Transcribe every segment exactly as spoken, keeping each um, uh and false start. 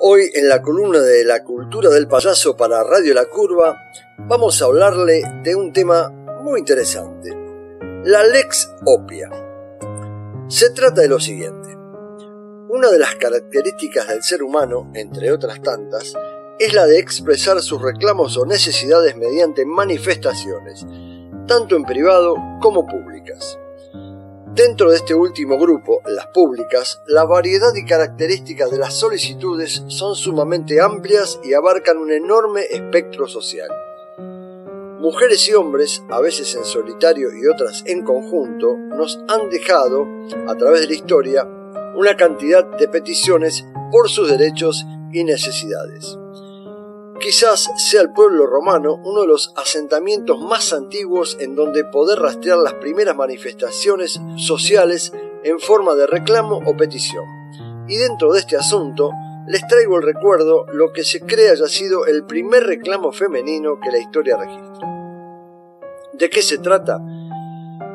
Hoy en la columna de La Cultura del Payaso para Radio La Curva vamos a hablarle de un tema muy interesante, la Lex Oppia. Se trata de lo siguiente. Una de las características del ser humano, entre otras tantas, es la de expresar sus reclamos o necesidades mediante manifestaciones, tanto en privado como públicas. Dentro de este último grupo, las públicas, la variedad y características de las solicitudes son sumamente amplias y abarcan un enorme espectro social. Mujeres y hombres, a veces en solitario y otras en conjunto, nos han dejado, a través de la historia, una cantidad de peticiones por sus derechos y necesidades. Quizás sea el pueblo romano uno de los asentamientos más antiguos en donde poder rastrear las primeras manifestaciones sociales en forma de reclamo o petición. Y dentro de este asunto les traigo el recuerdo lo que se cree haya sido el primer reclamo femenino que la historia registra. ¿De qué se trata?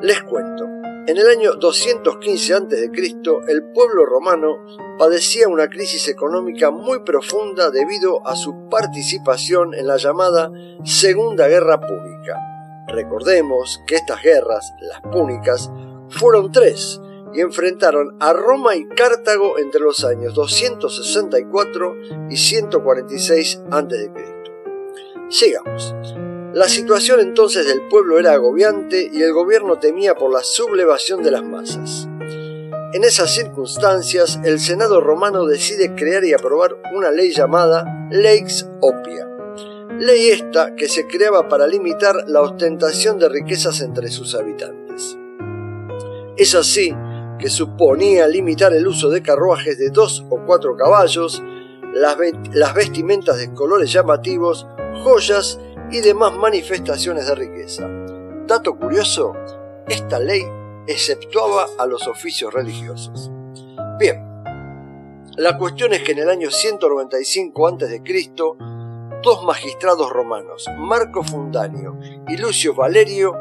Les cuento. En el año doscientos quince antes de Cristo, el pueblo romano padecía una crisis económica muy profunda debido a su participación en la llamada Segunda Guerra Púnica. Recordemos que estas guerras, las púnicas, fueron tres y enfrentaron a Roma y Cartago entre los años doscientos sesenta y cuatro y ciento cuarenta y seis antes de Cristo. Sigamos. La situación entonces del pueblo era agobiante y el gobierno temía por la sublevación de las masas. En esas circunstancias, el Senado romano decide crear y aprobar una ley llamada Lex Oppia. Ley esta que se creaba para limitar la ostentación de riquezas entre sus habitantes. Es así que suponía limitar el uso de carruajes de dos o cuatro caballos, las, ve- las vestimentas de colores llamativos, joyas y demás manifestaciones de riqueza. Dato curioso, esta ley exceptuaba a los oficios religiosos. Bien, la cuestión es que en el año ciento noventa y cinco antes de Cristo, dos magistrados romanos, Marco Fundanio y Lucio Valerio,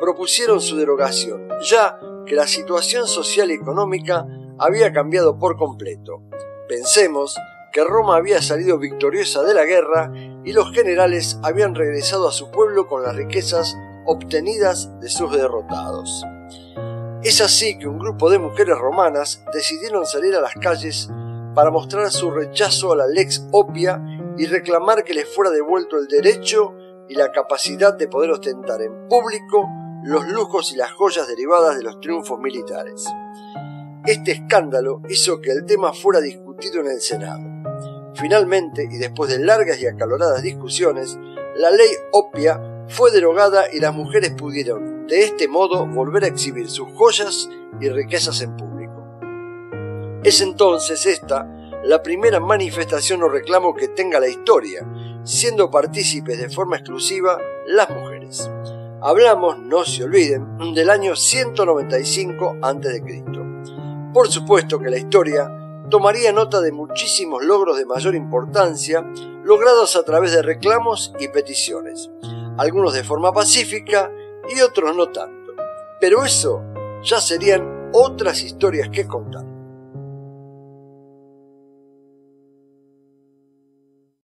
propusieron su derogación, ya que la situación social y económica había cambiado por completo. Pensemos que Roma había salido victoriosa de la guerra y los generales habían regresado a su pueblo con las riquezas obtenidas de sus derrotados. Es así que un grupo de mujeres romanas decidieron salir a las calles para mostrar su rechazo a la Lex Oppia y reclamar que les fuera devuelto el derecho y la capacidad de poder ostentar en público los lujos y las joyas derivadas de los triunfos militares. Este escándalo hizo que el tema fuera discutido en el Senado. Finalmente, y después de largas y acaloradas discusiones, la ley Oppia fue derogada y las mujeres pudieron, de este modo, volver a exhibir sus joyas y riquezas en público. Es entonces esta la primera manifestación o reclamo que tenga la historia, siendo partícipes de forma exclusiva las mujeres. Hablamos, no se olviden, del año ciento noventa y cinco antes de Cristo. Por supuesto que la historia tomaría nota de muchísimos logros de mayor importancia logrados a través de reclamos y peticiones, algunos de forma pacífica y otros no tanto, pero eso ya serían otras historias que contar.